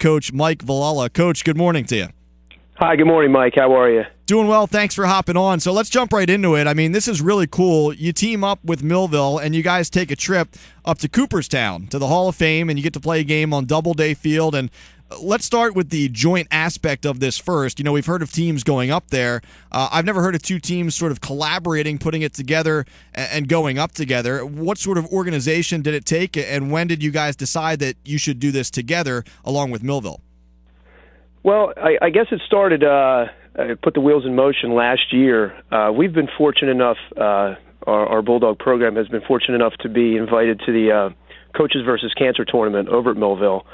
coach Mike Valella. Coach, good morning to you. Hi, good morning, Mike. How are you? Doing well. Thanks for hopping on. So let's jump right into it. I mean, this is really cool. You team up with Millville, and you guys take a trip up to Cooperstown, to the Hall of Fame, and you get to play a game on Doubleday Field. And let's start with the joint aspect of this first. You know, we've heard of teams going up there. I've never heard of two teams sort of collaborating, putting it together, and going up together. What sort of organization did it take, and when did you guys decide that you should do this together along with Millville? Well, I guess it started, put the wheels in motion last year. We've been fortunate enough, our Bulldog program has been fortunate enough to be invited to the Coaches versus Cancer tournament over at Millville,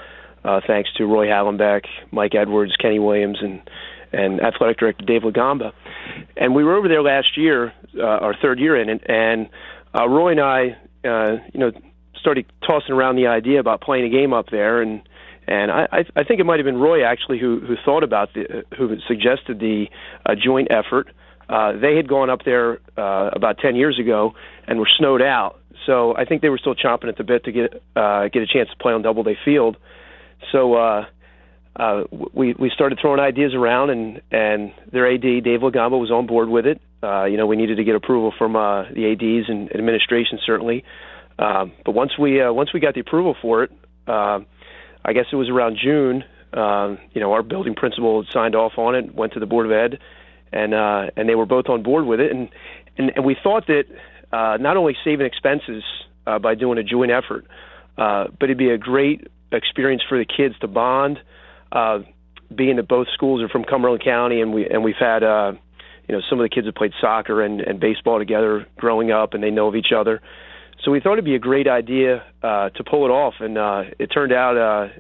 thanks to Roy Hallenbeck, Mike Edwards, Kenny Williams, and Athletic Director Dave LaGamba. And we were over there last year, our third year in it, and Roy and I started tossing around the idea about playing a game up there, and I think it might have been Roy actually who thought about who suggested the joint effort. They had gone up there about 10 years ago and were snowed out, so I think they were still chomping at the bit to get a chance to play on Doubleday Field. So we started throwing ideas around, and their AD Dave LaGamba was on board with it. We needed to get approval from the ADs and administration certainly, but once we got the approval for it. I guess it was around June. Our building principal had signed off on it, went to the Board of Ed, and they were both on board with it. And we thought that not only saving expenses by doing a joint effort, but it'd be a great experience for the kids to bond. Being that both schools are from Cumberland County, and we've had some of the kids have played soccer and baseball together growing up, and they know of each other. So we thought it'd be a great idea to pull it off, and it turned out.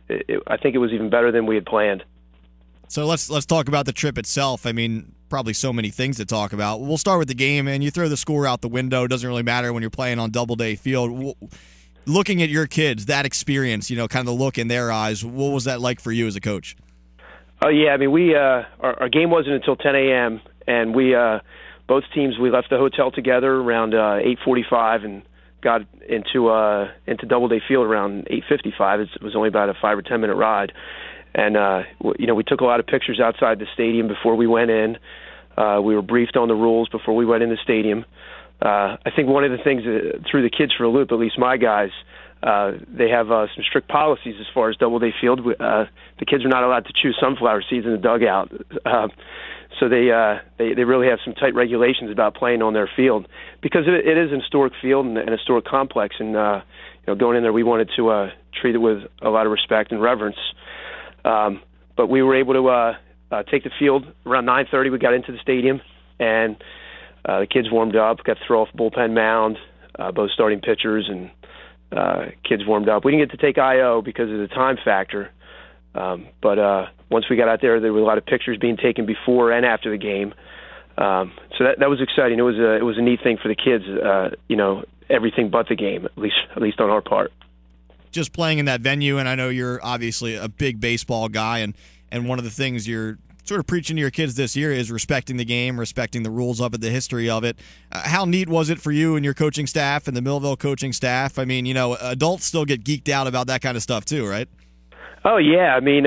I think it was even better than we had planned. So let's talk about the trip itself. I mean, probably so many things to talk about. We'll start with the game, and you throw the score out the window. It doesn't really matter when you're playing on Doubleday Field. Looking at your kids, that experience, kind of the look in their eyes. What was that like for you as a coach? Oh yeah, I mean, we our game wasn't until 10 a.m. and we both teams we left the hotel together around 8:45 and. Got into Doubleday Field around 8:55. It was only about a 5 or 10 minute ride, and we took a lot of pictures outside the stadium before we went in. We were briefed on the rules before we went in the stadium. I think one of the things that threw the kids for a loop, at least my guys, they have some strict policies as far as Doubleday Field. The kids are not allowed to chew sunflower seeds in the dugout. So they really have some tight regulations about playing on their field because it is an historic field and an historic complex. And going in there, we wanted to treat it with a lot of respect and reverence. But we were able to take the field around 9:30. We got into the stadium, and the kids warmed up, got to throw off bullpen mound, both starting pitchers, and kids warmed up. We didn't get to take I.O. because of the time factor. But once we got out there were a lot of pictures being taken before and after the game. So that was exciting. It was a neat thing for the kids, everything but the game, at least on our part. Just playing in that venue, and I know you're obviously a big baseball guy, and one of the things you're sort of preaching to your kids this year is respecting the game, respecting the rules of it, the history of it. How neat was it for you and your coaching staff and the Millville coaching staff? I mean, adults still get geeked out about that kind of stuff too, right? Oh yeah, I mean,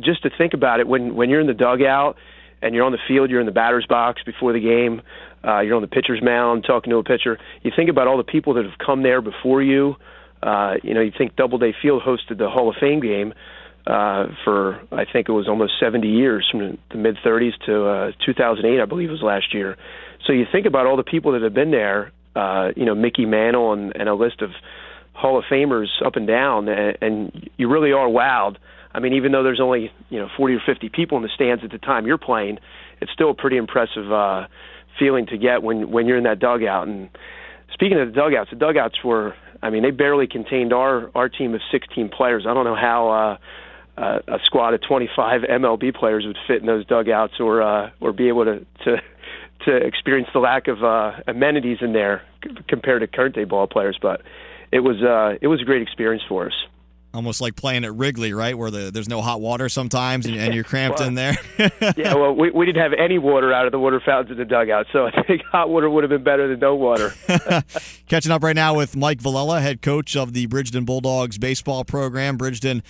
just to think about it, when you're in the dugout and you're on the field, you're in the batter's box before the game, you're on the pitcher's mound talking to a pitcher. You think about all the people that have come there before you. You think Doubleday Field hosted the Hall of Fame game for I think it was almost 70 years, from the mid 30s to 2008, I believe it was last year. So you think about all the people that have been there. Mickey Mantle and a list of Hall of Famers up and down, and you really are wowed. I mean, even though there's only 40 or 50 people in the stands at the time you're playing, it's still a pretty impressive feeling to get when you're in that dugout. And speaking of the dugouts were, I mean, they barely contained our team of 16 players. I don't know how a squad of 25 MLB players would fit in those dugouts or be able to experience the lack of amenities in there compared to current day ball players, but. It was a great experience for us. Almost like playing at Wrigley, right, where there's no hot water sometimes and you're cramped in there. Yeah, well, we didn't have any water out of the water fountains in the dugout, so I think hot water would have been better than no water. Catching up right now with Mike Valella, head coach of the Bridgeton Bulldogs baseball program. Bridgeton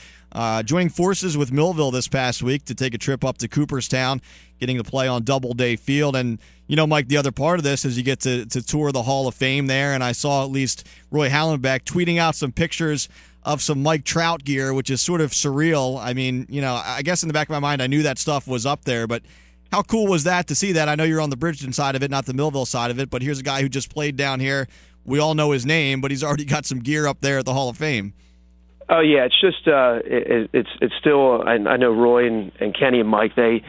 joining forces with Millville this past week to take a trip up to Cooperstown, getting to play on Doubleday Field. And, you know, Mike, the other part of this is you get to tour the Hall of Fame there, and I saw at least Roy Hallenbeck tweeting out some pictures of some Mike Trout gear, which is sort of surreal. I mean, you know, I guess in the back of my mind, I knew that stuff was up there, but how cool was that to see that? I know you're on the Bridgeton side of it, not the Millville side of it, but here's a guy who just played down here. We all know his name, but he's already got some gear up there at the Hall of Fame. Oh, yeah, it's just, it's still, I know Roy and Kenny and Mike, they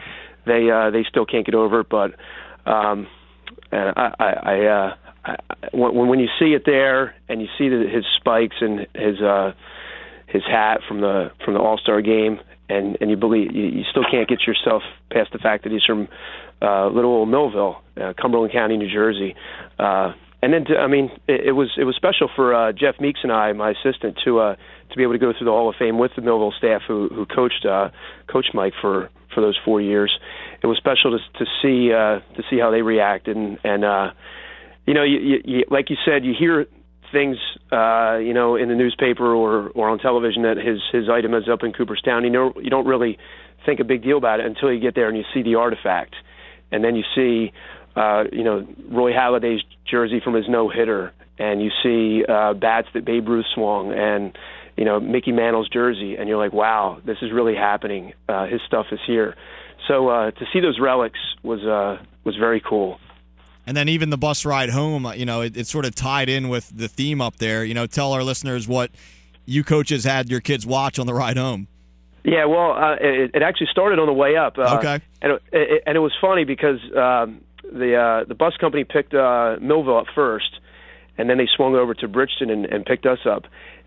still can't get over it, but when you see it there, and you see his spikes and his hat from the All-Star game, and you believe you still can't get yourself past the fact that he's from little old Millville, Cumberland County, New Jersey, and then it was special for Jeff Meeks and I, my assistant, to be able to go through the Hall of Fame with the Millville staff who coached Mike for those 4 years. It was special to see how they reacted and you know, you, like you said, you hear things, you know, in the newspaper or on television that his item is up in Cooperstown. You don't really think a big deal about it until you get there and you see the artifact, and then you see, you know, Roy Halladay's jersey from his no-hitter, and you see bats that Babe Ruth swung, and you know, Mickey Mantle's jersey, and you're like, wow, this is really happening. His stuff is here. So to see those relics was very cool. And then even the bus ride home, you know, it's sort of tied in with the theme up there. You know, tell our listeners what you coaches had your kids watch on the ride home. Yeah, well, it actually started on the way up. Okay. And it was funny because the bus company picked Millville up first, and then they swung over to Bridgeton and picked us up.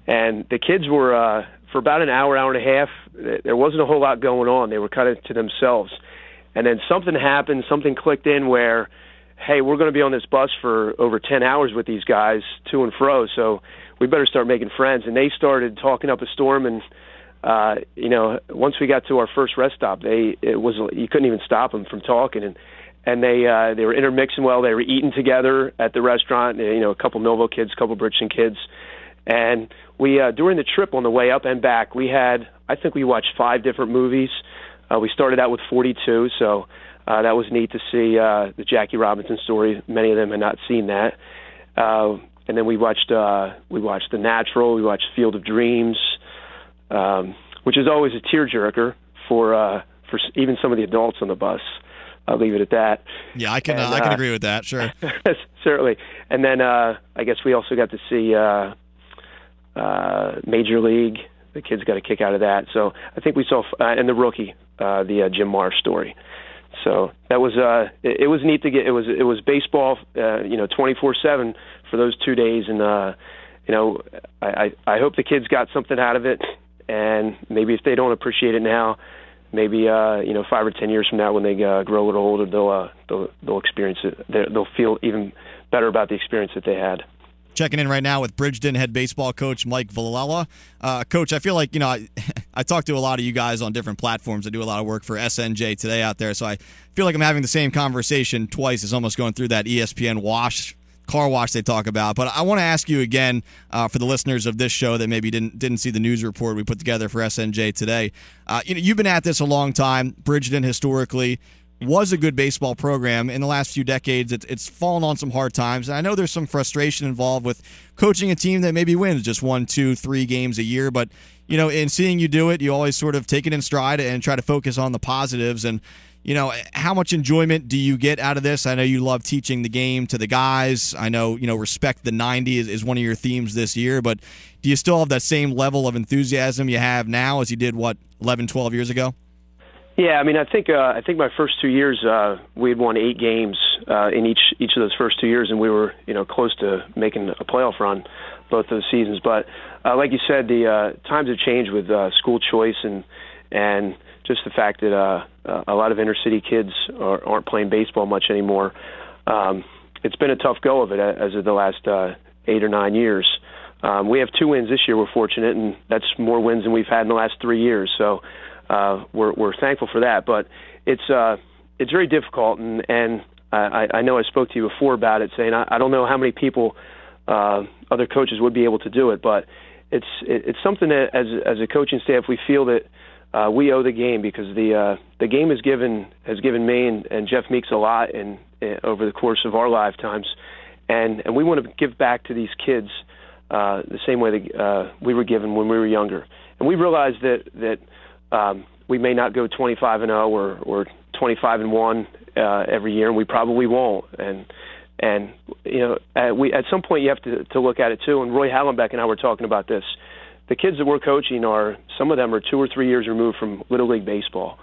And the kids were, for about an hour, hour and a half, there wasn't a whole lot going on. They were kind of to themselves. And then something happened, something clicked in where, hey, we're going to be on this bus for over 10 hours with these guys to and fro, so we better start making friends. And they started talking up a storm, and, you know, once we got to our first rest stop, you couldn't even stop them from talking. And they were intermixing well. They were eating together at the restaurant, you know, a couple Millville kids, a couple Bridgeton kids. And we during the trip on the way up and back, we watched 5 different movies. We started out with 42, so... that was neat to see the Jackie Robinson story. Many of them had not seen that. And then we watched The Natural. We watched Field of Dreams, which is always a tearjerker for even some of the adults on the bus. I'll leave it at that. Yeah, I can agree with that. Sure, certainly. And then I guess we also got to see Major League. The kids got a kick out of that. So I think we saw and The Rookie, the Jim Marsh story. So that was it was neat to get. It was baseball, you know, 24/7 for those 2 days, and you know, I hope the kids got something out of it, and maybe if they don't appreciate it now, maybe you know, 5 or 10 years from now when they grow a little older, they'll experience it. They'll feel even better about the experience that they had. Checking in right now with Bridgeton head baseball coach Mike Valella. Coach, I feel like, you know, I talk to a lot of you guys on different platforms. I do a lot of work for SNJ Today out there, so I feel like I'm having the same conversation twice. It's almost going through that ESPN car wash they talk about. But I want to ask you again, for the listeners of this show that maybe didn't see the news report we put together for SNJ Today. You know, you've been at this a long time. Bridgeton historically was a good baseball program. In the last few decades, it's fallen on some hard times. And I know there's some frustration involved with coaching a team that maybe wins just 1, 2, 3 games a year. But, you know, in seeing you do it, you always sort of take it in stride and try to focus on the positives. And, you know, how much enjoyment do you get out of this? I know you love teaching the game to the guys. I know, you know, respect the 90 is one of your themes this year. But do you still have that same level of enthusiasm you have now as you did, 11, 12 years ago? Yeah, I mean, I think my first 2 years we had won 8 games in each of those first 2 years, and we were, you know, close to making a playoff run both those seasons. But like you said, the times have changed with school choice and just the fact that a lot of inner city kids aren't playing baseball much anymore. It's been a tough go of it as of the last 8 or 9 years. We have 2 wins this year. We're fortunate, and that's more wins than we've had in the last 3 years. So we're thankful for that. But it's very difficult, and I know I spoke to you before about it, saying I don't know how many people, other coaches would be able to do it, but it's something that as a coaching staff we feel that we owe the game, because the game has given me and Jeff Meeks a lot in over the course of our lifetimes, and we want to give back to these kids the same way that we were given when we were younger. And we realize that we may not go 25-0 or 25-1 every year, and we probably won't. And you know, at some point you have to look at it too. And Roy Hallenbeck and I were talking about this. The kids that we're coaching some of them are 2 or 3 years removed from Little League Baseball,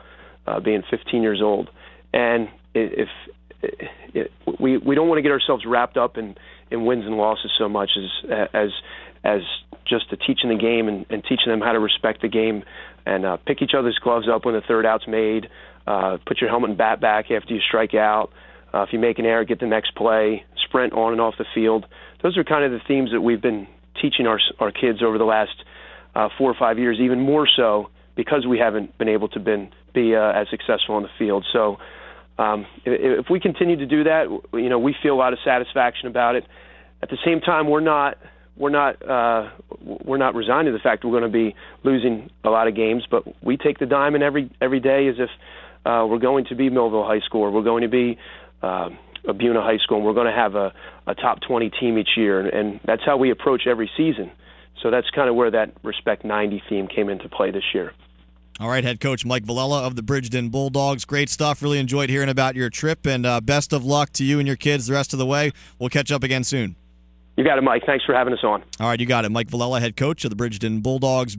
being 15 years old. And if we don't want to get ourselves wrapped up in wins and losses so much as just to teaching the game and teaching them how to respect the game and pick each other's gloves up when the third out's made, put your helmet and bat back after you strike out. If you make an error, get the next play, sprint on and off the field. Those are kind of the themes that we've been teaching our kids over the last 4 or 5 years, even more so because we haven't been able to be as successful on the field. So if we continue to do that, you know, we feel a lot of satisfaction about it. At the same time, we're not resigned to the fact that we're going to be losing a lot of games, but we take the diamond every day as if we're going to be Millville High School, or we're going to be a Buena High School, and we're going to have a top 20 team each year, and that's how we approach every season. So that's kind of where that Respect 90 theme came into play this year. All right, head coach Mike Valella of the Bridgeton Bulldogs. Great stuff. Really enjoyed hearing about your trip, and best of luck to you and your kids the rest of the way. We'll catch up again soon. You got it, Mike. Thanks for having us on. All right, you got it. Mike Valella, head coach of the Bridgeton Bulldogs.